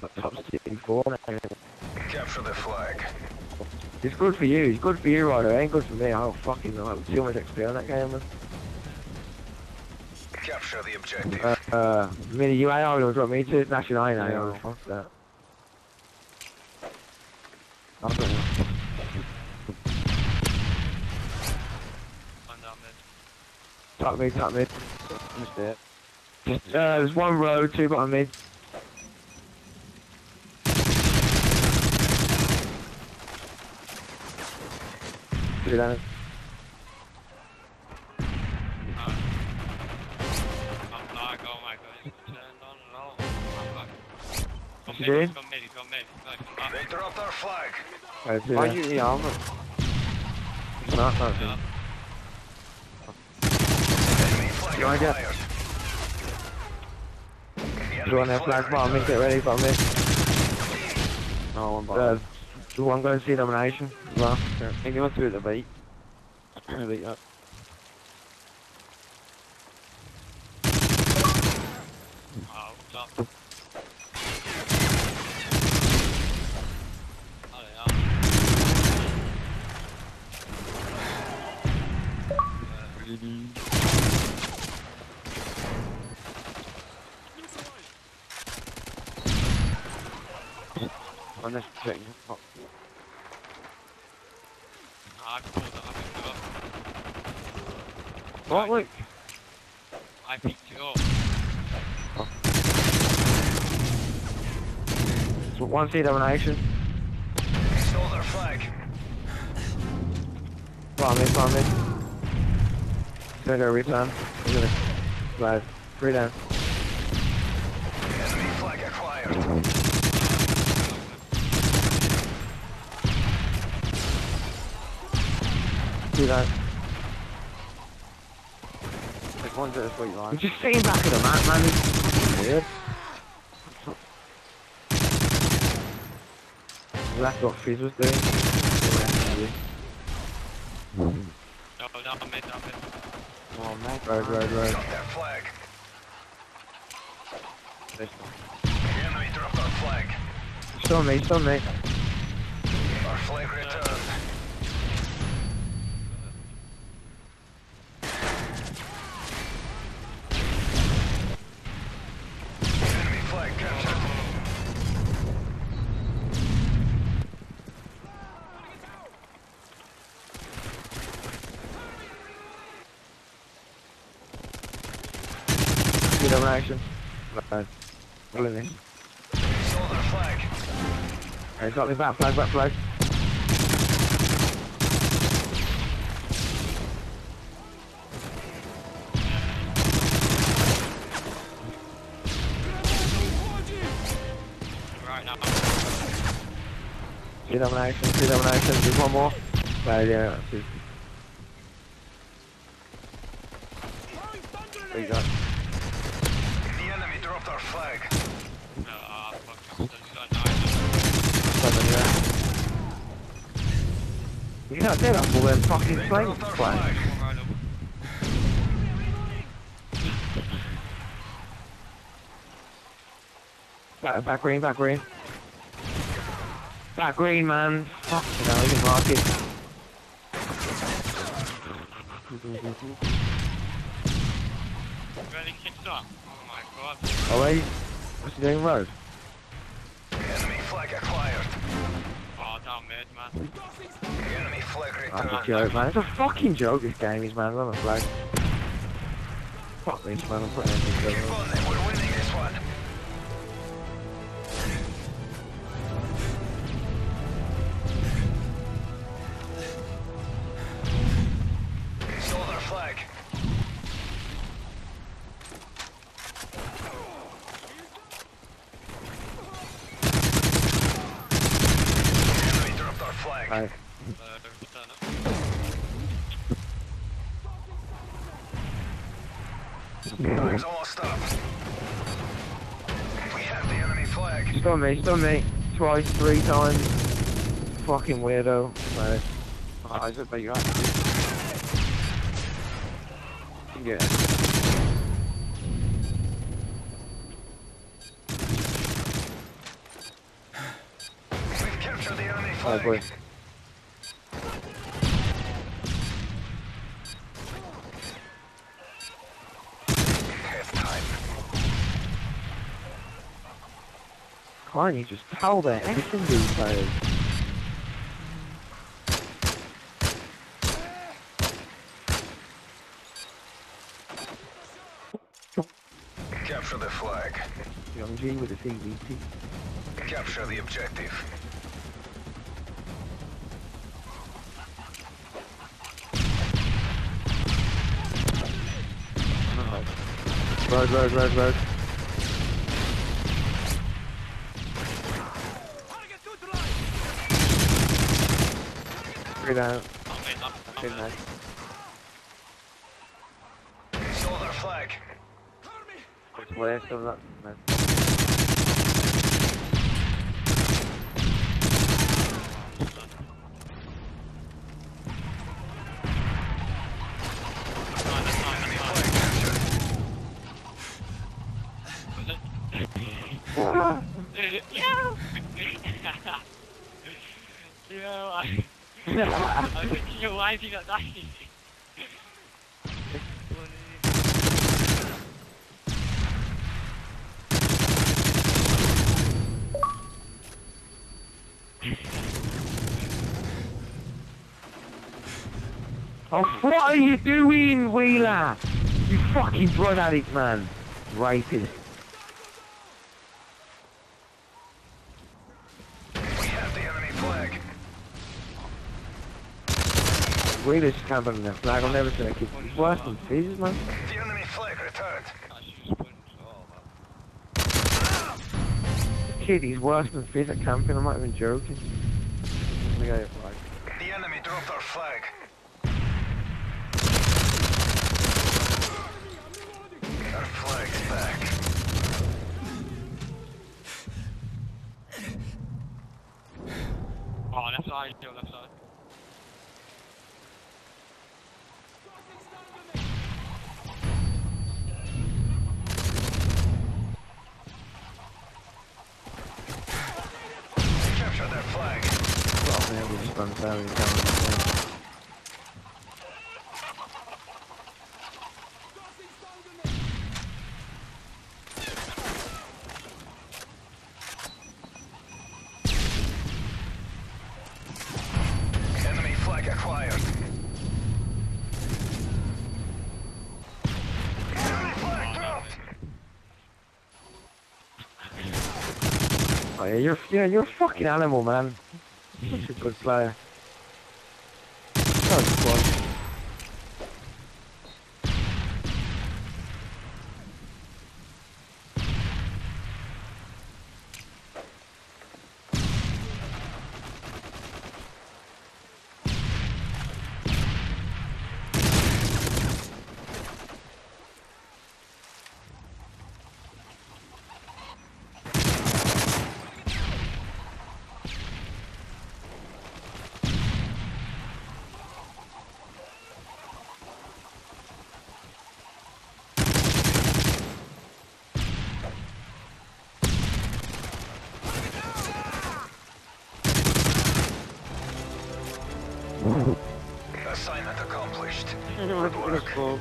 Capture the flag. He's good for you, Ryder. It ain't good for me. I don't fucking know. Too much XP on that game, man. Capture the objective. You ain't always got me to. Actually, I know. Yeah. Fuck that. I'm done. I'm down mid. Top mid, Just there. Just, there's one row, two bottom mid. Two down. I'm not going my gun turned on at all. Come mid, come mid. They dropped our flag. Why you the armor? It's not nothing. You wanna get? Do one have flag bomb, make it ready for me. No, one bomb. Do one go and see domination as well. I think he wants to do the beat. Beat up. Oh, top. Oh, yeah. Really? On this thing. Oh. What, Luke? I picked you up. Oh. So one seed domination. Stole their flag. Bomb in. Gonna go replan. I'm gonna slide. 3 down. Enemy flag acquired. Do that. Like one's at this point, I'm just sitting back at the map, man. Weird. That's what Fizz was doing. No, mid. Oh, man. Road. Drop that flag. This one. The enemy dropped our flag. Still me. Our flag returned. Domination. Right. All in. Stole their flag. Right, got me back flag. Right now. Two domination. There's one more. Right, yeah. There you go. Flag. You can't do that for them fucking flag. Back green. Back green, man. Fuck, you know, you can mark it. Ready, kicked up. Oh my god. Alright, what's he doing, road? Enemy flag acquired. Oh, down mid, man. The enemy flag returned. That's a joke, man. It's a fucking joke, this game is, man. I love a flag. Fuck this, man. I'm putting everything together. Keep on then, we're winning this one. They stole their flag. Right. Flag's almost up. We have the enemy flag. Stun me. Twice, 3 times. Fucking weirdo. Right. I just bet you have to. You can get it. I'll break. Why don't you just tell that action dude players? Capture the flag. Young G with his EVP. Capture the objective. Right. Road. Out. Nice. Stole their flag. Yeah. I think you know why is he not dying? Oh, what are you doing, Wheeler? You fucking drug addict, man. Rapist. We just can't put in a flag, I'll never take it. It's worse than phases, man. The enemy flag returned. Kid, he's worse than phases at camping, I'm not even joking. We got your flag. The enemy dropped our flag. Our flag's back. Oh, left side, still left side. I'm sorry, I'm sorry. Enemy flag acquired. Enemy flag dropped. Oh, you're a fucking animal, man. Such a good player. That was fun. Assignment accomplished. Good work.